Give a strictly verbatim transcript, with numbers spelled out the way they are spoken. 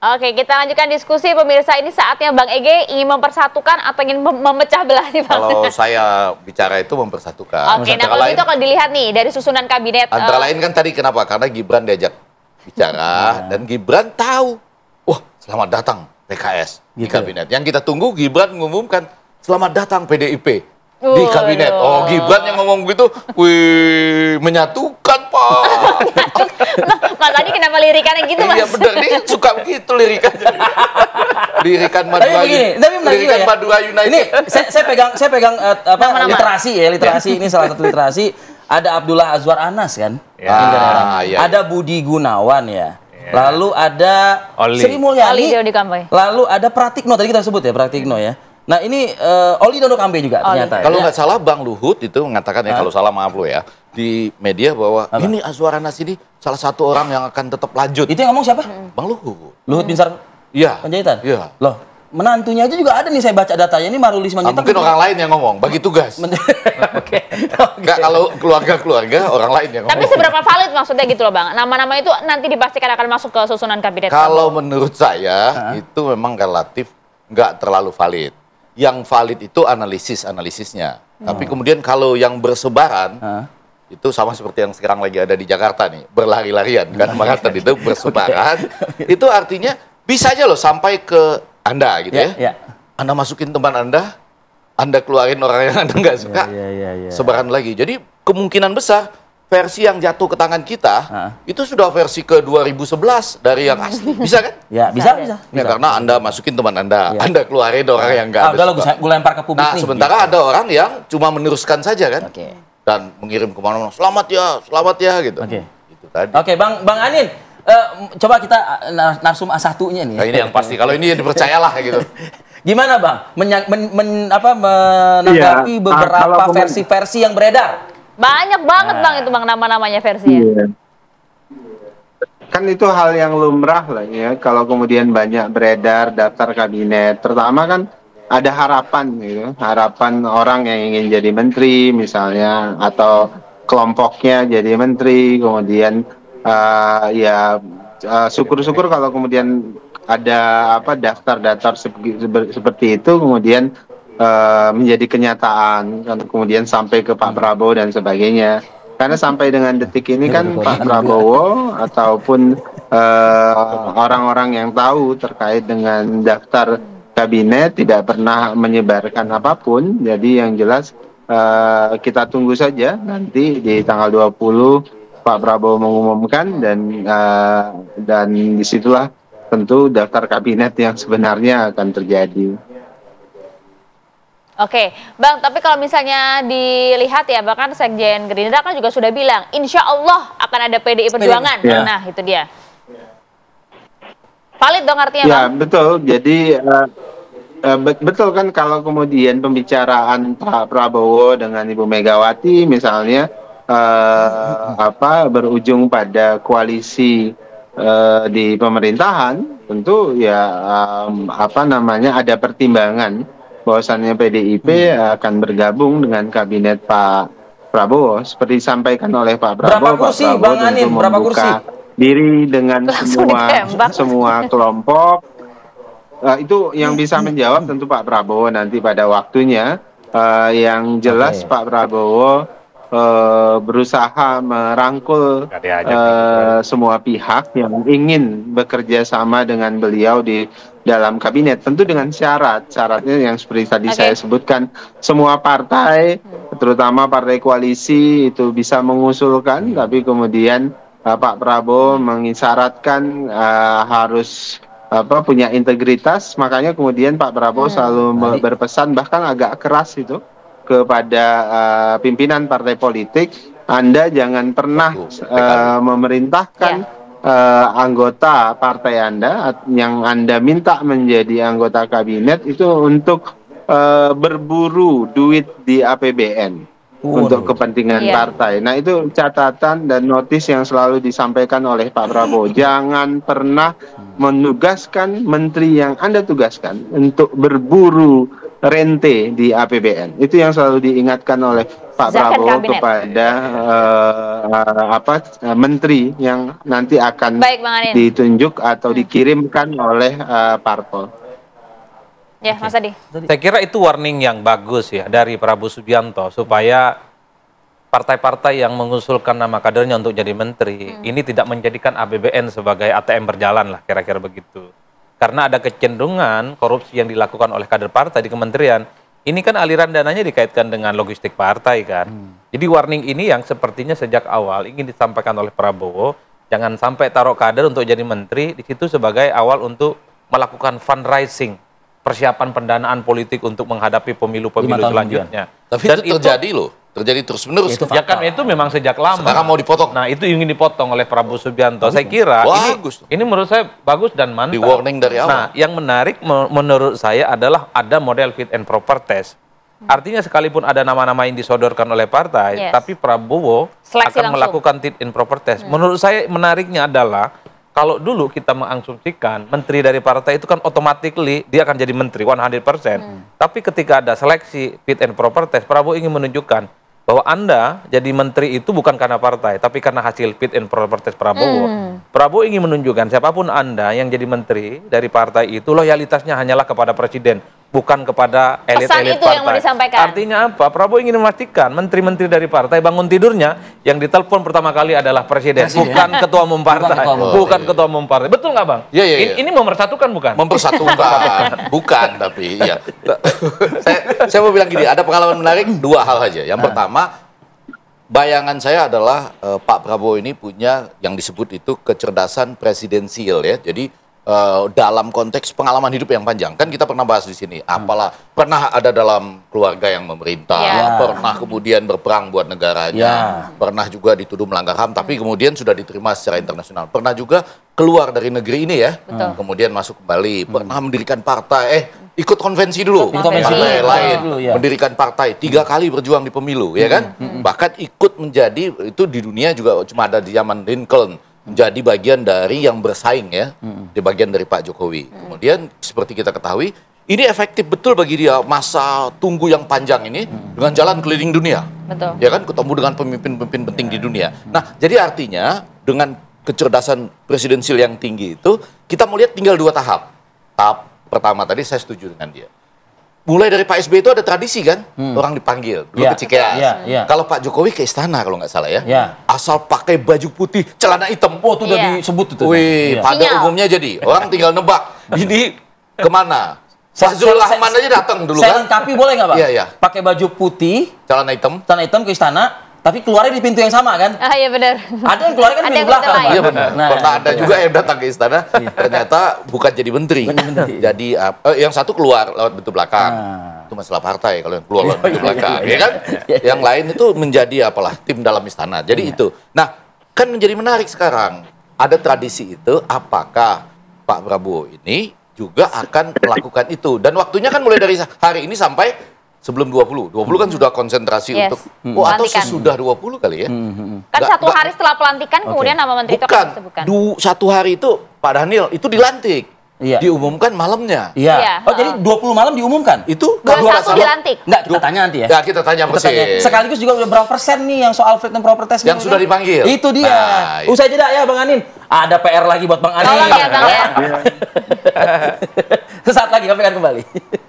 Oke, kita lanjutkan diskusi pemirsa. Ini saatnya Bang Ege ingin mempersatukan atau ingin mem memecah belah nih, Bang? Kalau saya bicara itu mempersatukan. Oke, nah kalau itu kalau dilihat nih dari susunan kabinet. Antara uh... lain kan tadi kenapa? Karena Gibran diajak bicara dan Gibran tahu. Wah, selamat datang P K S gitu di kabinet. Yang kita tunggu Gibran mengumumkan selamat datang P D I P uh, di kabinet. Oh, Gibran yang ngomong gitu, wih, menyatukan Pak. Mas Adi kenapa lirikannya gitu, Mas? Iya benar, dia suka begitu lirikannya. Lirikan Madura. Tapi begini, tapi lirikan ya? Madura United. Ini saya, saya pegang saya pegang uh, apa nama -nama. literasi ya, literasi ini salah satu literasi. Ada Abdullah Azwar Anas kan? Ya, ah, iya, ada iya. Budi Gunawan ya. Yeah. Lalu ada Simuliani. Lalu ada Pratikno, tadi kita sebut ya Pratikno ya. Nah ini uh, Oli Dono Kambe juga Oli. ternyata. Kalau nggak ya. salah Bang Luhut itu mengatakan ya, kalau salah maaf lo ya, di media bahwa apa? Ini Azwar Anas ini salah satu orang yang akan tetap lanjut. Itu yang ngomong siapa? Hmm. Bang Luhut. Luhut Binsar. Iya. Hmm. Panjaitan. Iya. Loh, menantunya aja juga ada nih, saya baca datanya ini Marulis Manjaitan. Nah, mungkin orang lain yang ngomong, bagi tugas. Oke. Okay. Okay. Kalau keluarga-keluarga orang lain yang ngomong. Tapi seberapa valid maksudnya gitu loh Bang? Nama-nama itu nanti dipastikan akan masuk ke susunan kabinet. Kalau menurut saya huh? itu memang relatif nggak terlalu valid. Yang valid itu analisis-analisisnya. Hmm. Tapi kemudian kalau yang bersebaran, huh? itu sama seperti yang sekarang lagi ada di Jakarta nih, berlari-larian. Kan maraton itu bersebaran, okay. itu artinya bisa aja loh sampai ke Anda gitu yeah, ya. Yeah. Anda masukin teman Anda, Anda keluarin orang yang Anda nggak suka, yeah, yeah, yeah, yeah. sebaran lagi. Jadi kemungkinan besar versi yang jatuh ke tangan kita, huh? itu sudah versi ke dua ribu sebelas dari yang asli. Bisa kan? Ya, bisa, bisa. bisa. Ya, bisa. Karena Anda masukin teman Anda, ya. Anda keluarin orang yang nggak ada. Bisa, gue lempar ke publik nah, nih. Sementara gitu. Ada orang yang cuma meneruskan saja kan? Okay. Dan mengirim kemana-mana, selamat ya, selamat ya, gitu. Oke, okay. itu tadi. Oke, okay, Bang, Bang Anin. Uh, coba kita narsum A satunya nih. Nah, ini yang pasti, kalau ini ya dipercayalah gitu. Gimana Bang, Menya men men apa, menanggapi ya, beberapa versi-versi yang beredar? Banyak banget nah. Bang itu Bang nama-namanya versinya. Iya. Kan itu hal yang lumrah lah ya kalau kemudian banyak beredar daftar kabinet. Pertama kan ada harapan gitu, harapan orang yang ingin jadi menteri misalnya atau kelompoknya jadi menteri, kemudian uh, ya syukur-syukur uh, kalau kemudian ada apa daftar-daftar seperti itu kemudian menjadi kenyataan, kemudian sampai ke Pak Prabowo dan sebagainya. Karena sampai dengan detik ini kan Pak Prabowo ataupun orang-orang uh, yang tahu terkait dengan daftar kabinet tidak pernah menyebarkan apapun. Jadi yang jelas uh, kita tunggu saja nanti di tanggal dua puluh Pak Prabowo mengumumkan dan uh, dan disitulah tentu daftar kabinet yang sebenarnya akan terjadi. Oke, Bang, tapi kalau misalnya dilihat ya, bahkan Sekjen Gerindra kan juga sudah bilang, insya Allah akan ada P D I Perjuangan. Ya. Nah, itu dia. Valid dong artinya, ya, Bang? Ya, betul. Jadi, uh, uh, betul kan kalau kemudian pembicaraan Pak Prabowo dengan Ibu Megawati misalnya, uh, apa berujung pada koalisi uh, di pemerintahan, tentu ya, um, apa namanya, ada pertimbangan. Bahwasannya P D I P hmm. akan bergabung dengan kabinet Pak Prabowo, seperti disampaikan oleh Pak Prabowo. Berapa kursi, Pak Prabowo Bang Anin? Berapa kursi? Diri dengan langsung semua ditembak. semua kelompok uh, itu yang bisa menjawab tentu Pak Prabowo nanti pada waktunya. Uh, yang jelas okay. Pak Prabowo uh, berusaha merangkul uh, semua pihak yang ingin bekerja sama dengan beliau di dalam kabinet, tentu dengan syarat. Syaratnya yang seperti tadi okay. saya sebutkan, semua partai, terutama partai koalisi itu bisa mengusulkan, tapi kemudian uh, Pak Prabowo mengisyaratkan uh, harus apa punya integritas. Makanya kemudian Pak Prabowo hmm. selalu berpesan bahkan agak keras itu kepada uh, pimpinan partai politik, Anda jangan pernah uh, memerintahkan yeah. Uh, anggota partai Anda yang Anda minta menjadi anggota kabinet itu untuk uh, berburu duit di A P B N oh, untuk kepentingan iya. partai. Nah itu catatan dan notis yang selalu disampaikan oleh Pak Prabowo. Jangan pernah menugaskan menteri yang Anda tugaskan untuk berburu rente di A P B N. Itu yang selalu diingatkan oleh Pak Zakan Prabowo kabinet. kepada uh, apa menteri yang nanti akan Baik, ditunjuk atau dikirimkan oleh uh, parpol. Ya, Mas Adi. Saya kira itu warning yang bagus ya dari Prabowo Subianto supaya partai-partai yang mengusulkan nama kadernya untuk jadi menteri hmm. ini tidak menjadikan A B B N sebagai A T M berjalan lah, kira-kira begitu. Karena ada kecenderungan korupsi yang dilakukan oleh kader partai di kementerian. Ini kan aliran dananya dikaitkan dengan logistik partai kan. Hmm. Jadi warning ini yang sepertinya sejak awal ingin disampaikan oleh Prabowo, jangan sampai taruh kader untuk jadi menteri di situ sebagai awal untuk melakukan fundraising, persiapan pendanaan politik untuk menghadapi pemilu-pemilu selanjutnya. Kemudian. Tapi Dan itu terjadi itu, loh, terjadi terus-menerus. Itu ya kan itu memang sejak lama. Sekarang mau dipotong. Nah, itu ingin dipotong oleh Prabowo Subianto. Bagus. Saya kira Wah, ini bagus. ini menurut saya bagus dan mantap. Di warning dari awal. Nah, yang menarik menurut saya adalah ada model fit and proper test. Hmm. Artinya sekalipun ada nama-nama yang disodorkan oleh partai, yes. tapi Prabowo Seleksi akan langsung. melakukan fit and proper test. Hmm. Menurut saya menariknya adalah kalau dulu kita mengasumsikan menteri dari partai itu kan otomatically dia akan jadi menteri seratus persen. Hmm. Tapi ketika ada seleksi fit and proper test, Prabowo ingin menunjukkan bahwa Anda jadi menteri itu bukan karena partai, tapi karena hasil fit and proper test Prabowo. Hmm. Prabowo ingin menunjukkan siapapun Anda yang jadi menteri dari partai itu loyalitasnya hanyalah kepada presiden, bukan kepada elit-elit partai. Yang mau disampaikan. Artinya apa? Prabowo ingin memastikan menteri-menteri dari partai bangun tidurnya yang ditelepon pertama kali adalah presiden, presiden. bukan ketua umum partai, bukan ketua umum, bukan ketua umum partai. Betul nggak Bang? Ya, ya, ya. Ini mempersatukan bukan? Mempersatukan, bukan tapi iya. saya, saya mau bilang gini, ada pengalaman menarik dua hal aja. Yang pertama, bayangan saya adalah eh, Pak Prabowo ini punya yang disebut itu kecerdasan presidensial ya. Jadi Uh, dalam konteks pengalaman hidup yang panjang kan kita pernah bahas di sini, apalah hmm. pernah ada dalam keluarga yang memerintah, yeah. pernah kemudian berperang buat negaranya, yeah. pernah juga dituduh melanggar H A M tapi hmm. kemudian sudah diterima secara internasional, pernah juga keluar dari negeri ini ya, Betul. kemudian masuk kembali, pernah mendirikan partai, eh ikut konvensi dulu, konvensi. partai lain, dulu, ya. mendirikan partai tiga kali berjuang di pemilu, hmm. ya kan, hmm. bahkan ikut menjadi itu di dunia juga cuma ada di zaman Lincoln. Jadi bagian dari yang bersaing ya, mm-hmm. di bagian dari Pak Jokowi. Mm-hmm. Kemudian seperti kita ketahui, ini efektif betul bagi dia masa tunggu yang panjang ini mm-hmm. dengan jalan keliling dunia. Betul. Ya kan, ketemu dengan pemimpin-pemimpin penting yeah. di dunia. Mm-hmm. Nah, jadi artinya dengan kecerdasan presidensial yang tinggi itu, kita melihat tinggal dua tahap. Tahap pertama tadi saya setuju dengan dia. Mulai dari Pak S B Y itu ada tradisi kan, hmm. orang dipanggil dulu yeah. ke Cikeas. Yeah, yeah. Kalau Pak Jokowi ke istana kalau nggak salah ya, yeah. asal pakai baju putih, celana hitam, oh itu udah yeah. disebut itu. Wih, yeah. pada Sinyal. umumnya jadi orang tinggal nebak, ini kemana? Fazrul Rahman aja datang dulu saya kan. Saya lengkapi boleh nggak Pak? Iya, yeah, iya. Yeah. Pakai baju putih, celana hitam, celana hitam ke istana. Tapi keluarnya di pintu yang sama kan? Ah iya benar. Ada yang keluarnya kan di belakang. Iya benar. Nah, pernah ada juga yang datang ke istana ternyata bukan jadi menteri. Jadi uh, yang satu keluar lewat pintu belakang. Nah. Itu masalah partai kalau yang keluar lewat pintu belakang, ya kan? Yang lain itu menjadi apalah tim dalam istana. Jadi itu. Nah, kan menjadi menarik sekarang. Ada tradisi itu apakah Pak Prabowo ini juga akan melakukan itu dan waktunya kan mulai dari hari ini sampai sebelum dua puluh, dua puluh kan sudah konsentrasi yes. untuk, oh atau sesudah dua puluh kali ya? Kan gak, satu gak, hari setelah pelantikan okay. kemudian nama menteri itu akan disebutkan. Bukan, satu hari itu Pak Daniel itu dilantik, iya. diumumkan malamnya. Iya, iya. Oh, oh jadi dua puluh malam diumumkan? Itu dua puluh satu dilantik? Enggak, kita tanya nanti ya? Enggak, kita tanya persis. Sekaligus juga udah berapa persen nih yang soal fit and proper test? Yang sudah dipanggil? Itu dia, nah, usai jeda ya Bang Anin. Ada P R lagi buat Bang Anin. Tolong ya Bang ya. Sesaat lagi kami akan kembali.